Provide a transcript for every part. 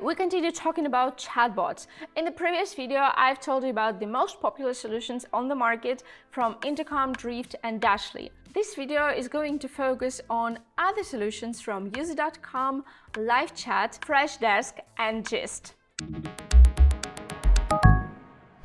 We continue talking about chatbots. In the previous video, I've told you about the most popular solutions on the market from Intercom, Drift, and Dashly. This video is going to focus on other solutions from User.com, LiveChat, FreshDesk, and Gist.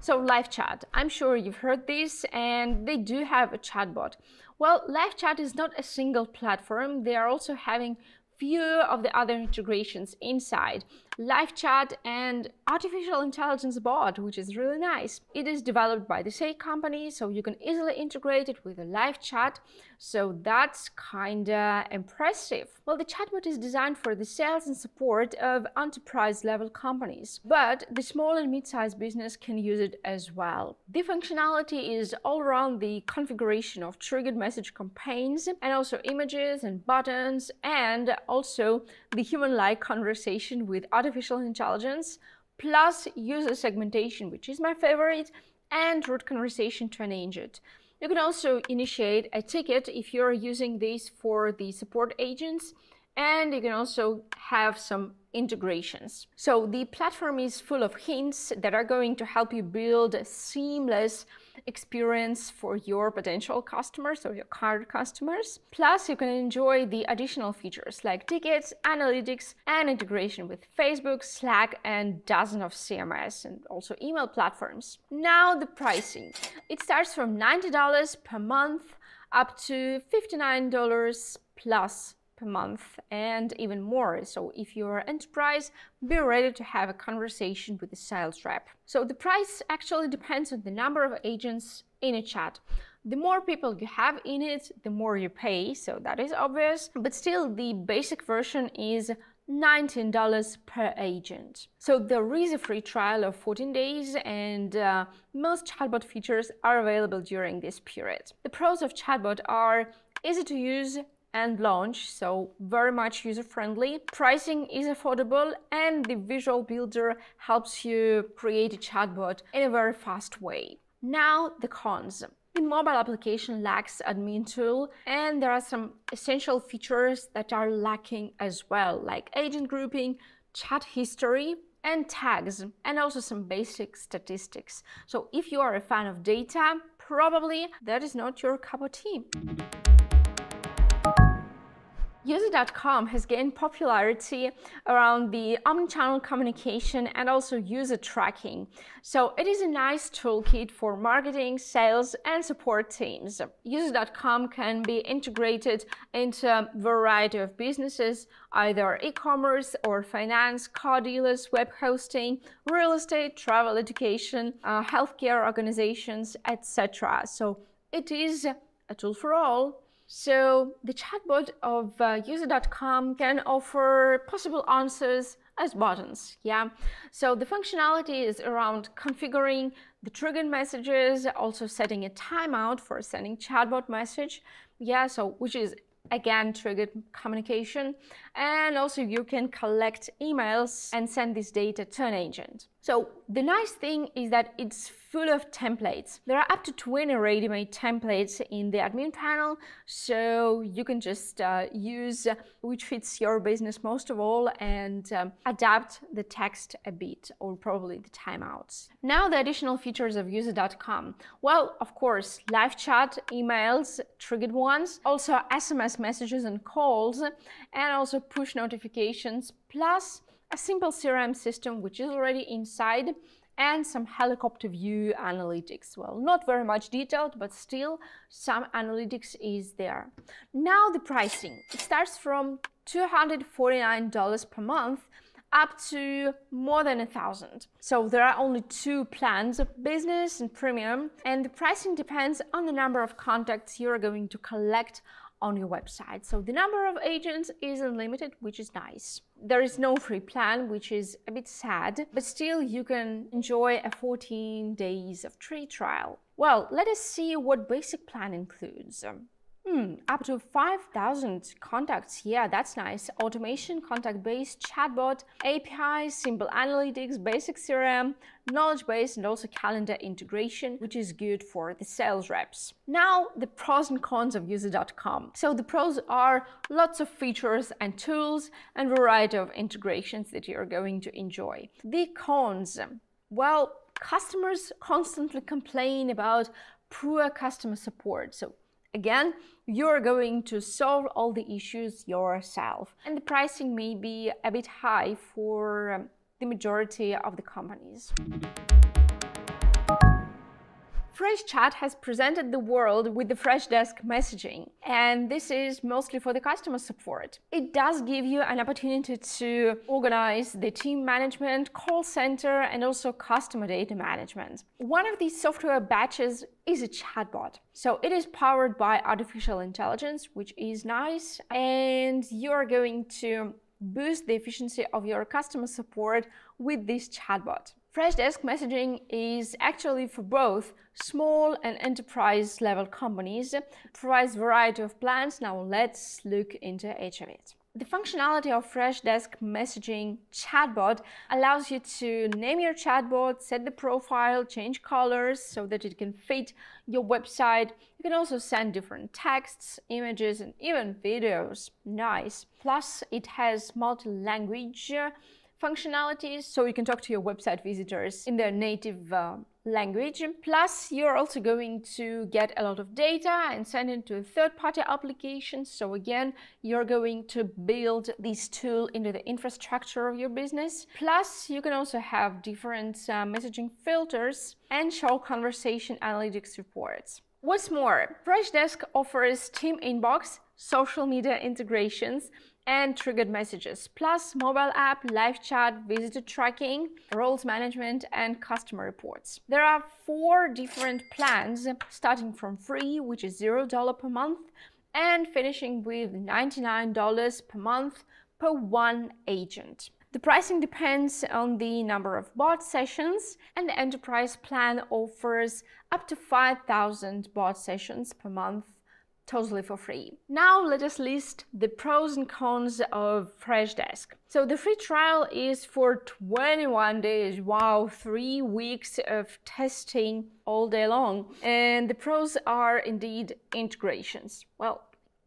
So LiveChat, I'm sure you've heard this, and they do have a chatbot. Well, LiveChat is not a single platform. They are also having few of the other integrations inside. LiveChat and artificial intelligence bot, which is really nice. It is developed by the same company, so you can easily integrate it with a LiveChat. So that's kinda impressive. Well, the chatbot is designed for the sales and support of enterprise-level companies, but the small and mid-sized business can use it as well. The functionality is all around the configuration of triggered message campaigns and also images and buttons, and also the human-like conversation with artificial intelligence, plus user segmentation, which is my favorite, and route conversation to an agent. You can also initiate a ticket if you're using this for the support agents, and you can also have some integrations. So the platform is full of hints that are going to help you build a seamless experience for your potential customers or your current customers. Plus, you can enjoy the additional features like tickets, analytics, and integration with Facebook, Slack, and dozens of CMS and also email platforms. Now, the pricing. It starts from $90 per month up to $59 plus per month and even more. So if you're an enterprise, be ready to have a conversation with the sales rep. So the price actually depends on the number of agents in a chat. The more people you have in it, the more you pay, so that is obvious, but still the basic version is $19 per agent. So there is a free trial of 14 days and most chatbot features are available during this period. The pros of chatbot are easy to use and launch, so very much user-friendly. Pricing is affordable and the visual builder helps you create a chatbot in a very fast way. Now, the cons. The mobile application lacks admin tool and there are some essential features that are lacking as well, like agent grouping, chat history, and tags, and also some basic statistics. So if you are a fan of data, probably that is not your cup of tea. User.com has gained popularity around the omnichannel communication and also user tracking. So it is a nice toolkit for marketing, sales, and support teams. User.com can be integrated into a variety of businesses, either e-commerce or finance, car dealers, web hosting, real estate, travel, education, healthcare organizations, etc. So it is a tool for all. So the chatbot of User.com can offer possible answers as buttons, yeah? So the functionality is around configuring the triggered messages, also setting a timeout for sending chatbot message, yeah, so which is again triggered communication, and also you can collect emails and send this data to an agent. So the nice thing is that it's full of templates. There are up to 20 ready-made templates in the admin panel, so you can just use which fits your business most of all and adapt the text a bit, or probably the timeouts. Now the additional features of User.com. Well, of course, live chat, emails, triggered ones, also SMS messages and calls, and also push notifications, plus a simple CRM system, which is already inside, and some helicopter view analytics. Well, not very much detailed, but still some analytics is there. Now the pricing. It starts from $249 per month up to more than 1,000. So there are only two plans, business and premium, and the pricing depends on the number of contacts you're going to collect on your website. So the number of agents is unlimited, which is nice. There is no free plan, which is a bit sad, but still you can enjoy a 14 days of free trial. Well, let us see what basic plan includes. Up to 5,000 contacts. Yeah, that's nice. Automation, contact-based, chatbot, APIs, simple analytics, basic CRM, knowledge base, and also calendar integration, which is good for the sales reps. Now, the pros and cons of User.com. So the pros are lots of features and tools and variety of integrations that you're going to enjoy. The cons, well, customers constantly complain about poor customer support. So again, you're going to solve all the issues yourself. And the pricing may be a bit high for the majority of the companies. FreshChat has presented the world with the FreshDesk Messaging, and this is mostly for the customer support. It does give you an opportunity to organize the team management, call center, and also customer data management. One of these software batches is a chatbot. So it is powered by artificial intelligence, which is nice, and you're going to boost the efficiency of your customer support with this chatbot. FreshDesk Messaging is actually for both small and enterprise-level companies. It provides a variety of plans. Now let's look into each of it. The functionality of FreshDesk Messaging chatbot allows you to name your chatbot, set the profile, change colors so that it can fit your website. You can also send different texts, images, and even videos. Nice. Plus, it has multi-language functionalities, so you can talk to your website visitors in their native language. Plus, you're also going to get a lot of data and send it to a third-party application. So again, you're going to build this tool into the infrastructure of your business. Plus, you can also have different messaging filters and show conversation analytics reports. What's more, FreshDesk offers Team Inbox, social media integrations, and triggered messages, plus mobile app, live chat, visitor tracking, roles management, and customer reports. There are 4 different plans, starting from free, which is $0 per month, and finishing with $99 per month per 1 agent. The pricing depends on the number of bot sessions, and the enterprise plan offers up to 5,000 bot sessions per month, totally for free. Now let us list the pros and cons of FreshDesk. So the free trial is for 21 days. Wow, 3 weeks of testing all day long. And the pros are indeed integrations. Well,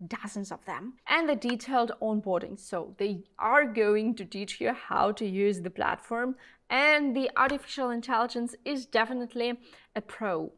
dozens of them. And the detailed onboarding. So they are going to teach you how to use the platform. And the artificial intelligence is definitely a pro.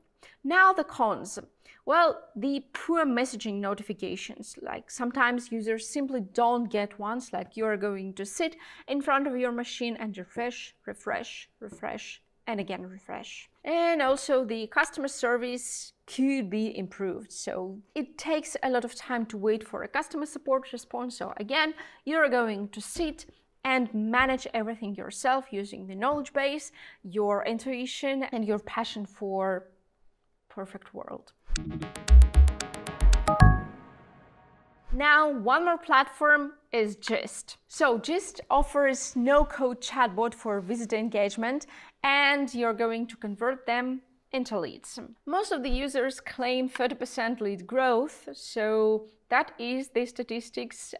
Now the cons. Well, the poor messaging notifications, like sometimes users simply don't get ones, like you're going to sit in front of your machine and refresh, refresh, refresh, and again refresh. And also the customer service could be improved. So it takes a lot of time to wait for a customer support response. So again, you're going to sit and manage everything yourself using the knowledge base, your intuition, and your passion for perfect world. Now, one more platform is Gist. So Gist offers no-code chatbot for visitor engagement, and you're going to convert them into leads. Most of the users claim 30% lead growth, so that is the statistics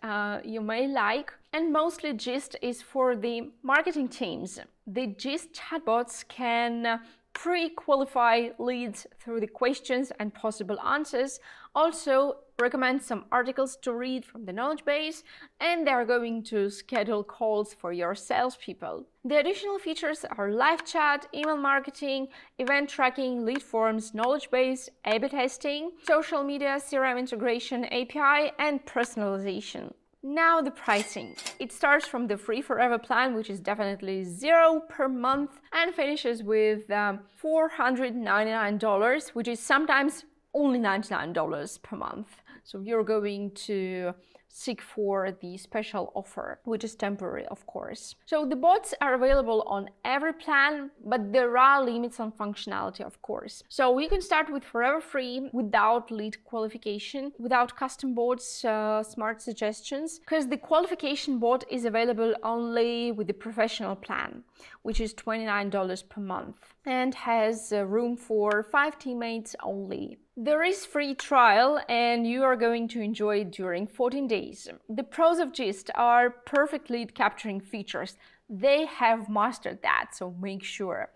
you may like. And mostly Gist is for the marketing teams. The Gist chatbots can pre-qualify leads through the questions and possible answers. Also, recommend some articles to read from the knowledge base, and they are going to schedule calls for your salespeople. The additional features are live chat, email marketing, event tracking, lead forms, knowledge base, A/B testing, social media, CRM integration, API, and personalization. Now the pricing. It starts from the free forever plan, which is definitely $0 per month, and finishes with $499, which is sometimes only $99 per month. So you're going to seek for the special offer, which is temporary, of course. So the bots are available on every plan, but there are limits on functionality, of course. So you can start with Forever Free without lead qualification, without custom bots, smart suggestions, because the qualification bot is available only with the professional plan, which is $29 per month and has room for 5 teammates only. There is free trial and you are going to enjoy it during 14 days. The pros of Gist are perfect lead capturing features. They have mastered that, so make sure.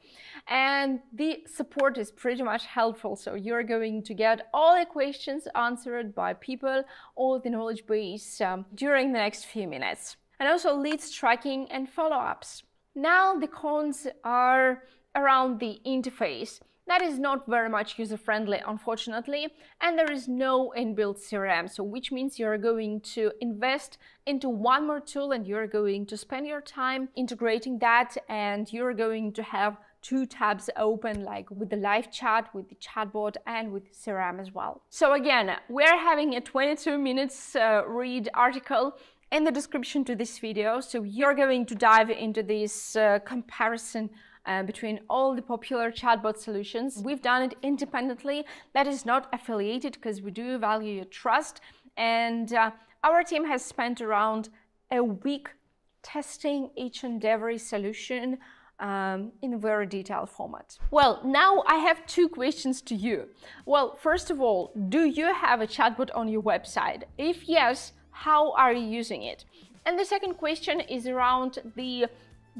And the support is pretty much helpful, so you're going to get all the questions answered by people or the knowledge base during the next few minutes. And also leads tracking and follow-ups. Now the cons are around the interface. That is not very much user-friendly, unfortunately, and there is no inbuilt CRM, so which means you're going to invest into one more tool and you're going to spend your time integrating that, and you're going to have 2 tabs open, like with the live chat, with the chatbot, and with CRM as well. So again, we're having a 22-minute read article in the description to this video, so you're going to dive into this comparison between all the popular chatbot solutions. We've done it independently, that is not affiliated, because we do value your trust, and our team has spent around a week testing each and every solution in a very detailed format. Well, now I have 2 questions to you. Well, first of all, do you have a chatbot on your website? If yes, how are you using it? And the second question is around the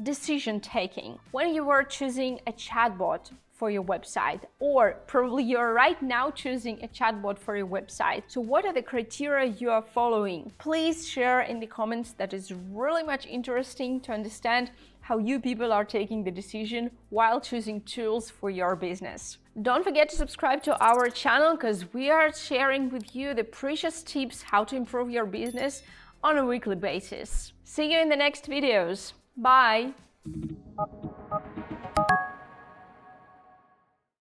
decision taking. When you were choosing a chatbot for your website, or probably you're right now choosing a chatbot for your website, so what are the criteria you are following? Please share in the comments. That is really much interesting to understand how you people are taking the decision while choosing tools for your business. Don't forget to subscribe to our channel, because we are sharing with you the precious tips how to improve your business on a weekly basis. See you in the next videos. Bye.